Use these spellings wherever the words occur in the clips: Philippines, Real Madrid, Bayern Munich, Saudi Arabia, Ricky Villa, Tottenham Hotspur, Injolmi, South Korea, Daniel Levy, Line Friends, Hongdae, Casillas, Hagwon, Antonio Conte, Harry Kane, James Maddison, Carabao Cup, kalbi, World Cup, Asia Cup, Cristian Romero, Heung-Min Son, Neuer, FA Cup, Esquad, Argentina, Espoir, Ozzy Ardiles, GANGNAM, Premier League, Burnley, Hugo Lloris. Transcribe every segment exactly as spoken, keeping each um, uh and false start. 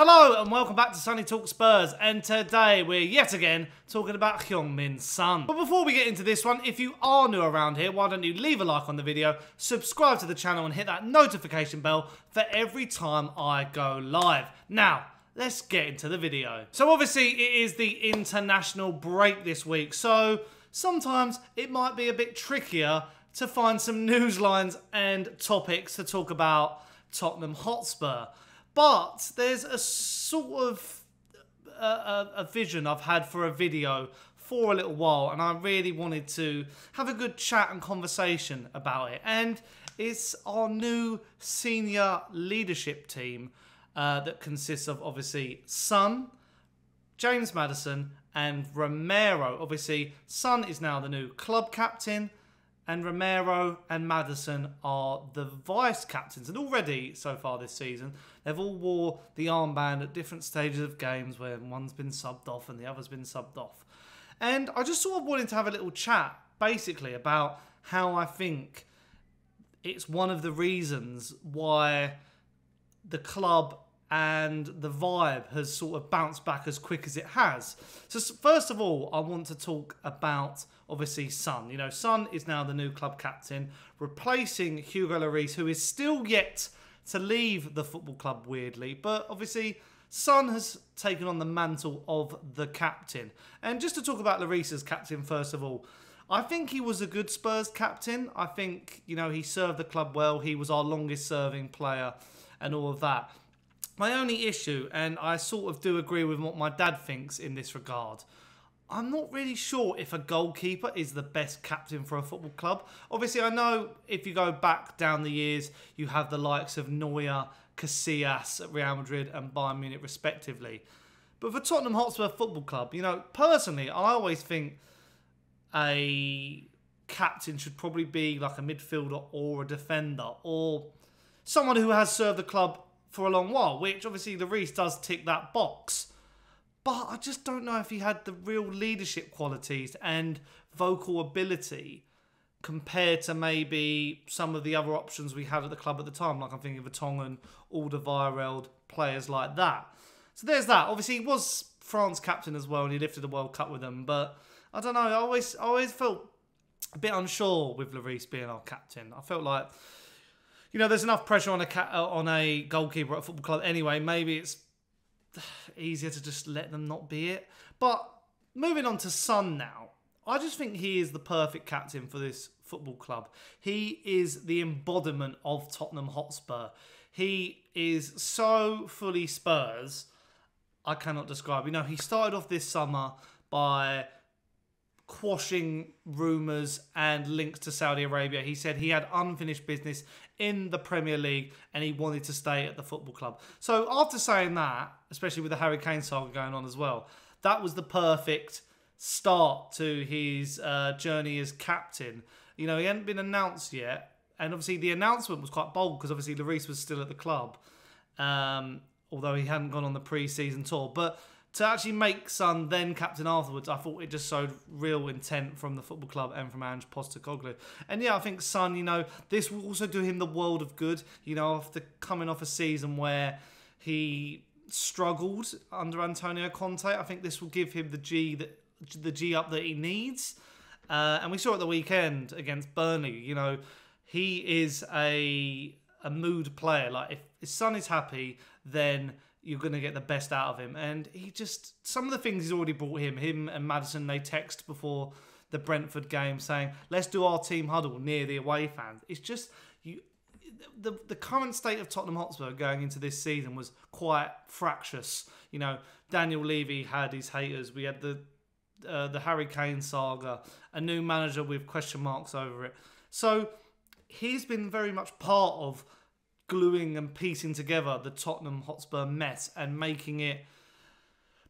Hello and welcome back to Sunny Talk Spurs, and today we're yet again talking about Heung-Min Son. But before we get into this one, if you are new around here, why don't you leave a like on the video, subscribe to the channel and hit that notification bell for every time I go live. Now, let's get into the video. So obviously it is the international break this week, so sometimes it might be a bit trickier to find some news lines and topics to talk about Tottenham Hotspur. But there's a sort of a, a, a vision I've had for a video for a little while, and I really wanted to have a good chat and conversation about it. And it's our new senior leadership team uh, that consists of obviously Son, James Maddison and Romero. Obviously Son is now the new club captain, and Romero and Maddison are the vice-captains. And already, so far this season, they've all wore the armband at different stages of games where one's been subbed off and the other's been subbed off. And I just sort of wanted to have a little chat, basically, about how I think it's one of the reasons why the club and the vibe has sort of bounced back as quick as it has. So first of all, I want to talk about, obviously, Son. You know, Son is now the new club captain, replacing Hugo Lloris, who is still yet to leave the football club, weirdly. But obviously, Son has taken on the mantle of the captain. And just to talk about Lloris as captain, first of all, I think he was a good Spurs captain. I think, you know, he served the club well. He was our longest serving player and all of that. My only issue, and I sort of do agree with what my dad thinks in this regard, I'm not really sure if a goalkeeper is the best captain for a football club. Obviously, I know if you go back down the years, you have the likes of Neuer, Casillas at Real Madrid and Bayern Munich respectively. But for Tottenham Hotspur Football Club, you know, personally, I always think a captain should probably be like a midfielder or a defender or someone who has served the club for a long while, which obviously Lloris does tick that box. But I just don't know if he had the real leadership qualities and vocal ability compared to maybe some of the other options we had at the club at the time, like I'm thinking of Tongan, Alderweireld, players like that. So there's that. Obviously, he was France captain as well, and he lifted the World Cup with them. But I don't know. I always, I always felt a bit unsure with Lloris being our captain. I felt like, you know, there's enough pressure on a cat, on a goalkeeper at a football club anyway. Maybe it's easier to just let them not be it. But moving on to Son now, I just think he is the perfect captain for this football club. He is the embodiment of Tottenham Hotspur. He is so fully Spurs, I cannot describe. You know, he started off this summer by quashing rumours and links to Saudi Arabia. He said he had unfinished business in the Premier League and he wanted to stay at the football club. So after saying that, especially with the Harry Kane saga going on as well, that was the perfect start to his uh, journey as captain. You know, he hadn't been announced yet. And obviously the announcement was quite bold because obviously Lloris was still at the club, um, although he hadn't gone on the pre-season tour. But to actually make Son then captain afterwards, I thought it just showed real intent from the football club and from Ange Postecoglou. And yeah, I think Son, you know, this will also do him the world of good. You know, after coming off a season where he struggled under Antonio Conte, I think this will give him the G that the G up that he needs. Uh, and we saw it the weekend against Burnley. You know, he is a a mood player. Like if, if Son is happy, then you're going to get the best out of him. And he just, some of the things he's already brought him, him and Maddison, they text before the Brentford game saying, let's do our team huddle near the away fans. It's just, you, the, the current state of Tottenham Hotspur going into this season was quite fractious. You know, Daniel Levy had his haters. We had the, uh, the Harry Kane saga, a new manager with question marks over it. So he's been very much part of gluing and piecing together the Tottenham Hotspur mess and making it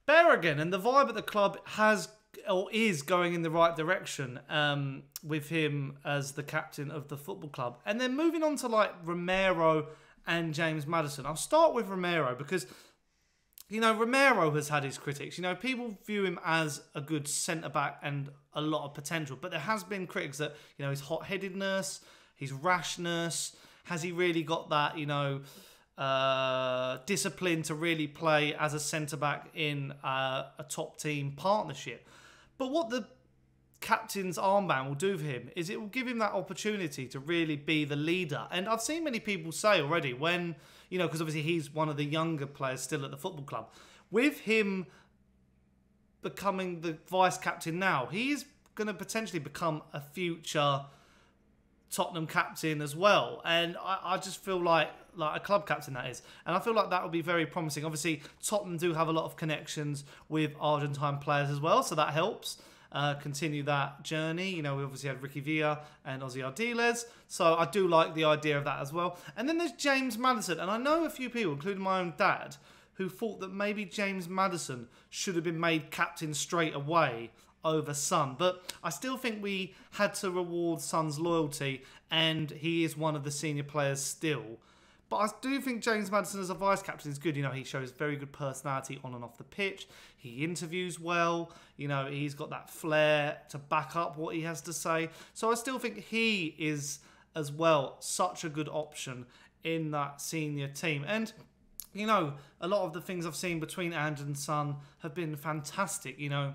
bare again. And the vibe at the club has or is going in the right direction um, with him as the captain of the football club. And then moving on to like Romero and James Maddison. I'll start with Romero because, you know, Romero has had his critics. You know, people view him as a good centre-back and a lot of potential. But there has been critics that, you know, his hot-headedness, his rashness. Has he really got that, you know, uh, discipline to really play as a centre-back in uh, a top-team partnership. But what the captain's armband will do for him is it will give him that opportunity to really be the leader. And I've seen many people say already when, you know, because obviously he's one of the younger players still at the football club. With him becoming the vice-captain now, he is going to potentially become a future Tottenham captain as well. And I, I just feel like, like a club captain that is. And I feel like that would be very promising. Obviously, Tottenham do have a lot of connections with Argentine players as well, so that helps. Uh, continue that journey. You know, we obviously had Ricky Villa and Ozzy Ardiles, so I do like the idea of that as well. And then there's James Maddison, and I know a few people, including my own dad, who thought that maybe James Maddison should have been made captain straight away over Son, but I still think we had to reward Son's loyalty, and he is one of the senior players still. But I do think James Maddison as a vice-captain is good. You know, he shows very good personality on and off the pitch. He interviews well. You know, he's got that flair to back up what he has to say. So I still think he is, as well, such a good option in that senior team. And, you know, a lot of the things I've seen between Ange and Son have been fantastic. You know,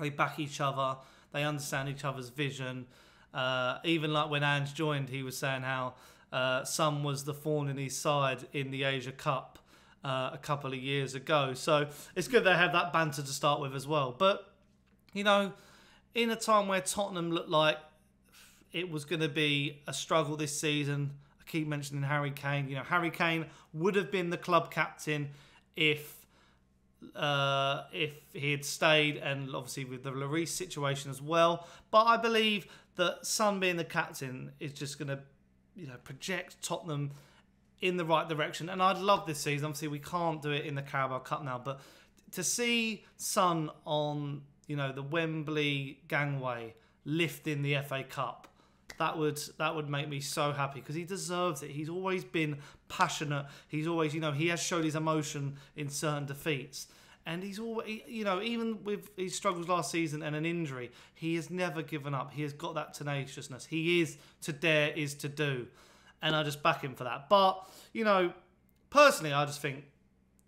they back each other. They understand each other's vision. Uh, even like when Ange joined, he was saying how Uh, Son was the thorn in his side in the Asia Cup uh, a couple of years ago. So it's good they have that banter to start with as well. But, you know, in a time where Tottenham looked like it was going to be a struggle this season, I keep mentioning Harry Kane. You know, Harry Kane would have been the club captain if uh, if he had stayed, and obviously with the Lloris situation as well. But I believe that Son being the captain is just going to, you know, project Tottenham in the right direction. And I'd love this season. Obviously, we can't do it in the Carabao Cup now, but to see Son on, you know, the Wembley gangway lifting the F A Cup, that would that would make me so happy, because he deserves it. He's always been passionate. He's always, you know, he has showed his emotion in certain defeats. And he's always, you know, even with his struggles last season and an injury, he has never given up. He has got that tenaciousness. He is to dare is to do. And I just back him for that. But, you know, personally, I just think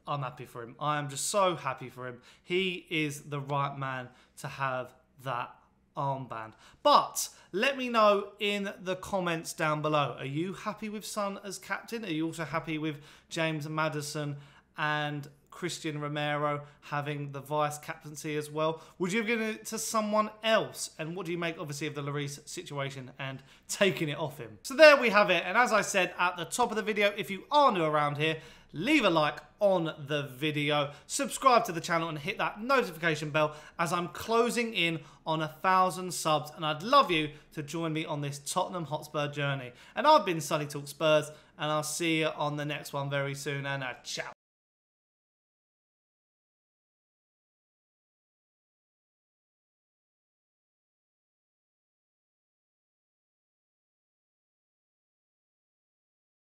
I'm happy for him. I am just so happy for him. He is the right man to have that armband. But let me know in the comments down below. Are you happy with Son as captain? Are you also happy with James Maddison and Cristian Romero having the vice-captaincy as well? Would you have given it to someone else? And what do you make, obviously, of the Lloris situation and taking it off him? So there we have it. And as I said at the top of the video, if you are new around here, leave a like on the video, subscribe to the channel, and hit that notification bell as I'm closing in on a thousand subs. And I'd love you to join me on this Tottenham Hotspur journey. And I've been Sunny Talk Spurs, and I'll see you on the next one very soon. And uh, ciao.